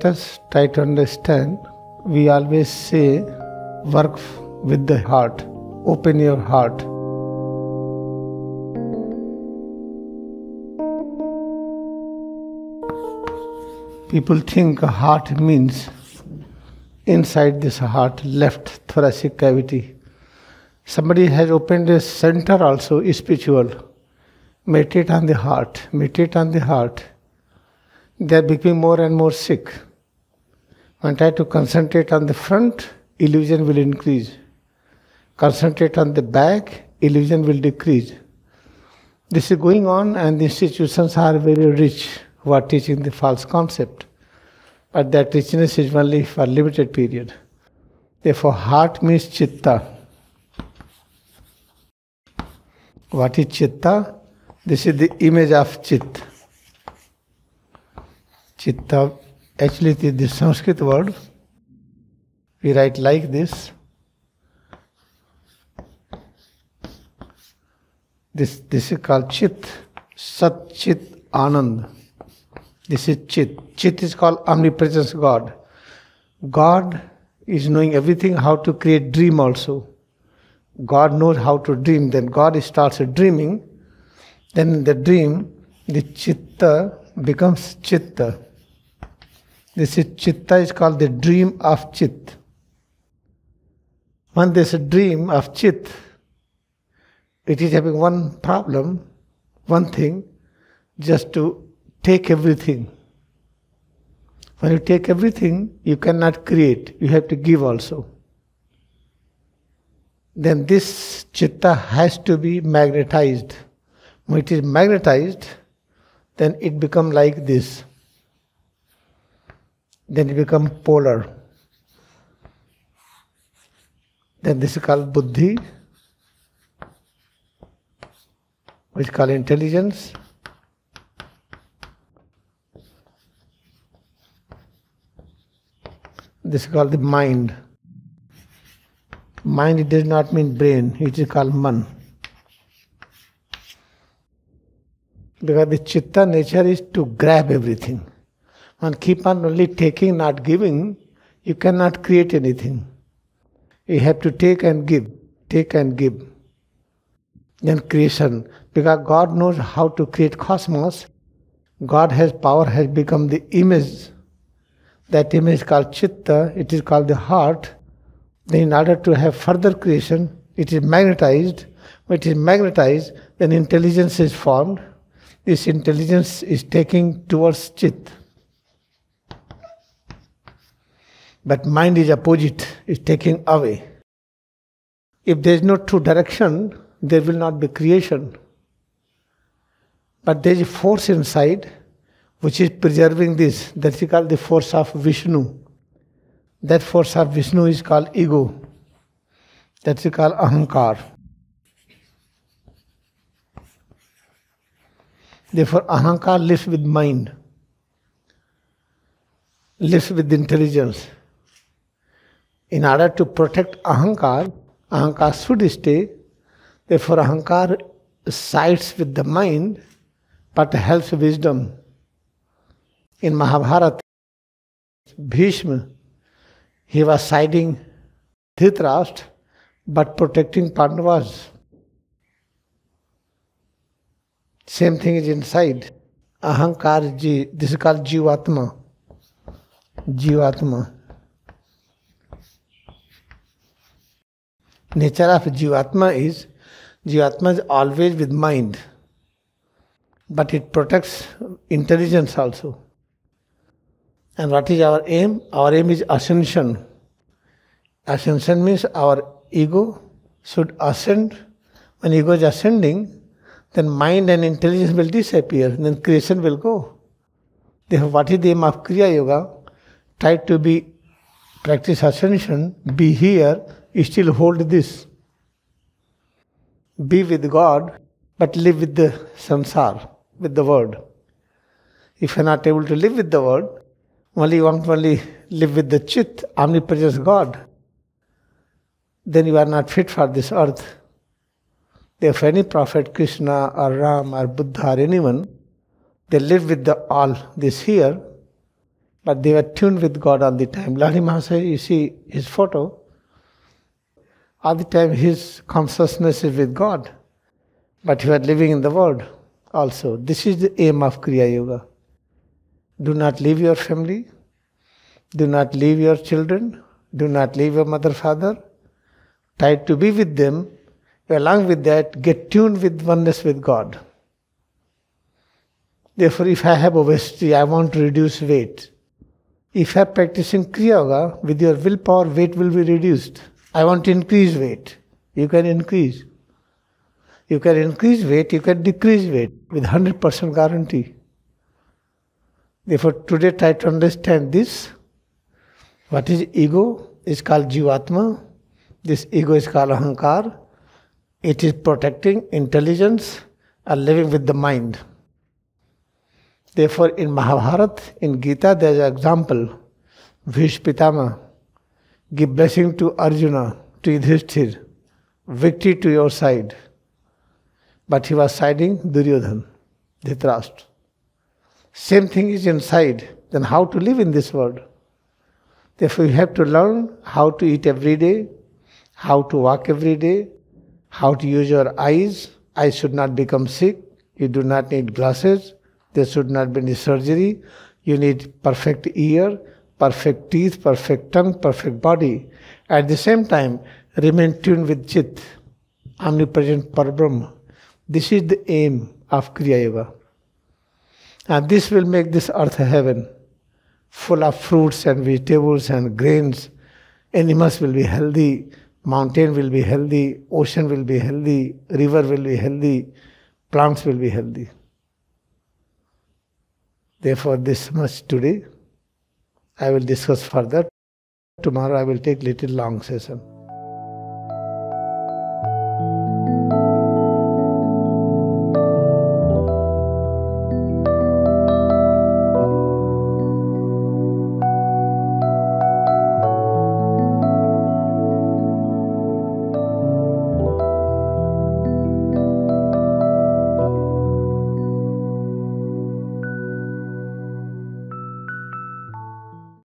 Let us try to understand, we always say, work with the heart, open your heart. People think heart means inside this heart, left thoracic cavity. Somebody has opened a center also, spiritual. Meditate on the heart, meditate on the heart. They are becoming more and more sick. When try to concentrate on the front, illusion will increase. Concentrate on the back, illusion will decrease. This is going on and the institutions are very rich who are teaching the false concept. But that richness is only for a limited period. Therefore, heart means Chitta. What is Chitta? This is the image of Chit. Chitta, actually it is the Sanskrit word. We write like this. This is called Chit. Sat Chit Anand. This is Chit. Chit is called omnipresence God. God is knowing everything, how to create dream also. God knows how to dream. Then God starts dreaming. Then in the dream, the Chitta becomes Chitta. This is Chitta is called the dream of Chit. When there is a dream of Chit, it is having one problem, one thing, just to take everything. When you take everything, you cannot create, you have to give also. Then this Chitta has to be magnetized. When it is magnetized, then it becomes like this. Then it becomes polar. Then this is called Buddhi, which is called intelligence. This is called the mind. Mind, it does not mean brain, it is called man. Because the Chitta nature is to grab everything. And keep on only taking, not giving, you cannot create anything. You have to take and give, take and give. Then creation, because God knows how to create cosmos. God has power, has become the image. That image is called Chitta, it is called the heart. Then in order to have further creation, it is magnetized. When it is magnetized, then intelligence is formed. This intelligence is taking towards Chit. But mind is opposite, is taking away. If there is no true direction, there will not be creation. But there is a force inside which is preserving this. That is called the force of Vishnu. That force of Vishnu is called ego. That is called Ahamkar. Therefore, Ahamkar lives with mind, lives with intelligence. In order to protect Ahamkar, Ahamkar should stay. Therefore, Ahamkar sides with the mind, but helps wisdom. In Mahabharat, Bhishma, he was siding Dhritrasht, but protecting Pandavas. Same thing is inside. Ahamkar, this is called Jivatma. Jivatma. Nature of Jivatma is always with mind. But it protects intelligence also. And what is our aim? Our aim is ascension. Ascension means our ego should ascend. When ego is ascending, then mind and intelligence will disappear, then creation will go. Therefore, what is the aim of Kriya Yoga? Try to practice ascension, be here, still hold this. Be with God, but live with the samsara, with the world. If you are not able to live with the world, only you want to only live with the Chit, omnipresent God, then you are not fit for this earth. If any prophet, Krishna or Ram or Buddha or anyone, they live with the all this here, but they were tuned with God all the time. Lahiri Mahasaya, you see his photo, all the time his consciousness is with God, but you are living in the world also. This is the aim of Kriya Yoga. Do not leave your family, do not leave your children, do not leave your mother, father. Try to be with them. Along with that, get tuned with oneness with God. Therefore, if I have obesity, I want to reduce weight. If I am practicing Kriya Yoga, with your willpower, weight will be reduced. I want to increase weight. You can increase. You can increase weight, you can decrease weight with 100% guarantee. Therefore, today try to understand this. What is ego? It's called Jivatma. This ego is called Ahamkar. It is protecting intelligence and living with the mind. Therefore, in Mahabharat, in Gita, there is an example. Bhishma Pitama, give blessing to Arjuna, to Yudhishthir, victory to your side. But he was siding Duryodhan, Dhritrasht. Same thing is inside. Then how to live in this world? Therefore, you have to learn how to eat every day, how to walk every day, how to use your eyes. Eyes should not become sick. You do not need glasses. There should not be any surgery. You need perfect ear, perfect teeth, perfect tongue, perfect body. At the same time, remain tuned with Chit, omnipresent Parabrahma. This is the aim of Kriya Yoga. And this will make this earth a heaven, full of fruits and vegetables and grains. Animals will be healthy. Mountain will be healthy, ocean will be healthy, river will be healthy, plants will be healthy. Therefore, this much today. I will discuss further. Tomorrow I will take little long session.